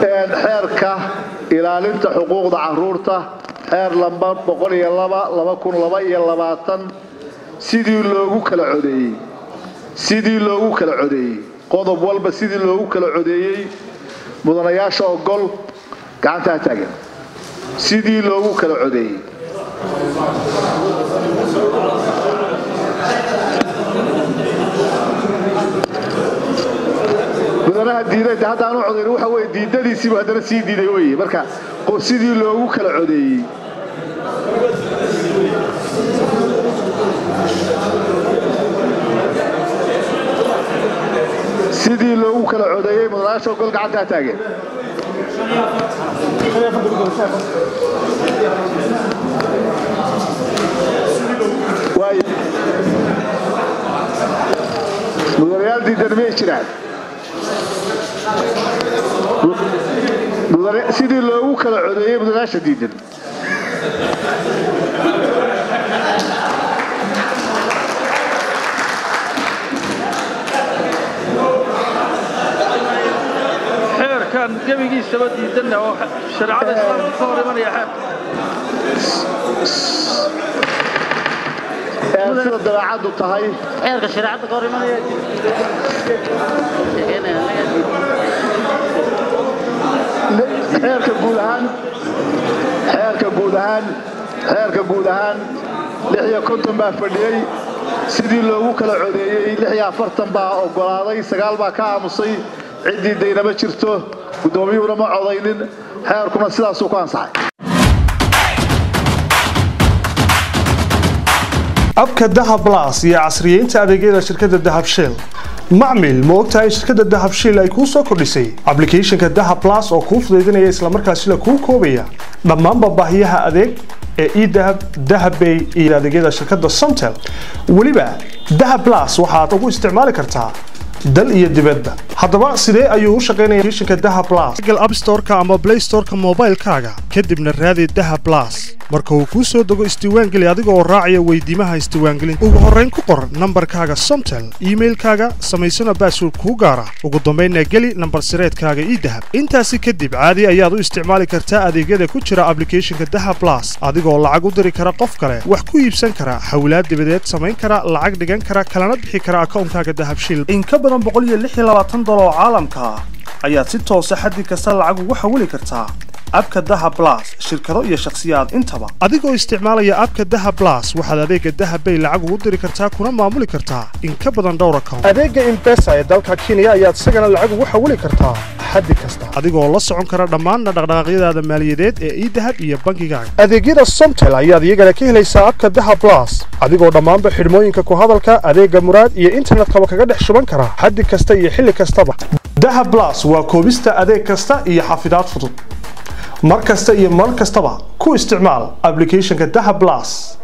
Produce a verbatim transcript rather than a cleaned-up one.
xeerka ilaalinta xuquuqda caruurta xeer lambar boqol iyo laba laba kun iyo laba iyo labaatan sidii loogu kala codeeyay sidii loogu kala codeeyay qodob walba sidii loogu kala codeeyay mudanayaasha ogol gacanta taagan sidii loogu kala codeeyay mudanaha diiday hadda aanu codeyn waxa way diidadiisii hadana si diiday way marka qof sidii loogu kala codeeyay سيدي لو كلا عداية مدرعش وقل قعدها تاجي واي مدريال دي درمية شرعت مدريال سيدي لو كلا عداية مدرعش ديدن كان جميل السبت يدنا شرعة الإسلام الصوري من يحب. هذا الدراعة الطهي. إيه شرعة الصوري من يحب. إيه كبودهان. إيه كبودهان. إيه كبودهان. لحية كنتم بفردي. سيدي لو كلا عدي لحية فرتم باء وقراضي سقال بكام صي عدي دينا بشرته. ودومي ورما عضينين حيركم السلاح سوقان صحيح أبكى الذهب بلاس يا عصريين تعديقين شركة الذهب شيل معمل موقتها شركة الذهب شيل يكون سوكر لسي أبليكيشن كالذهب بلاس أو كوف ديدين يا إسلام مركز شيل كوف كوبية بمان بباهيها أديك إي ذهب ذهب بي إلى تعديقين شركة السمتل وليبا ذهب بلاس وحاطة واستعمال كرتها دل إيه دبده. هذا سيدي أيوه شقينا يريش كده بلاس. جل أب ستور كأما بلاي ستور كموبايل كاجا. كده من الرادي ده بلاس. مركو كوسو دقو استوان جل يادقو والراعي ويديمها استوان جل. وبهرين كقر نمبر كاجا سمتل. إيميل كاجا سميسنا باسول كوجارة. وقدمينا جلي نمبر سريت كاجا إيدهب. أنت سي كده بعادي أيادو استعمال كرتا أدي جدا كتشرا أبليكيشن كده بلاس. أدقو العقد دري كرا قف كرا. وحكو يبسن كرا حولات دبدات سمين كرا العقد جن كرا كلامات بحي كرا كون كاجا ده بشيل. إن كبر بقول يلحي لواتن دولار عالمكا أيات ستة سحدي كسر العقو وحولي كرتها أبك الذهب بلاس شركة رؤية شخصيات انتبه أديكو استعمال يا أبك الذهب بلاس وحدا ذيك الذهب بين العقو ودري كرتها كنا معمولي كرتها إن كبدا دوركم أديك إن بس يدلك كينيا أيات سجن العقو وحولي كرتها حد كسر أديكو الله سعون كرر دمان ندغدغ غير هذا ماليات يدهب يبانكي جاي أديك إذا صمت لا أيات يجي لكين ليس أبك الذهب بلاس أديكو دمان بحرمين ككهذا الك أديك مراد يإنترنت كوكجد حشبان كره حد كسر يحل كسر ذهب بلاس وكوبيستا أديك كسر يحافظات فضل مركز تأيي مركز طبع كو استعمال أبليكيشن كده بلاس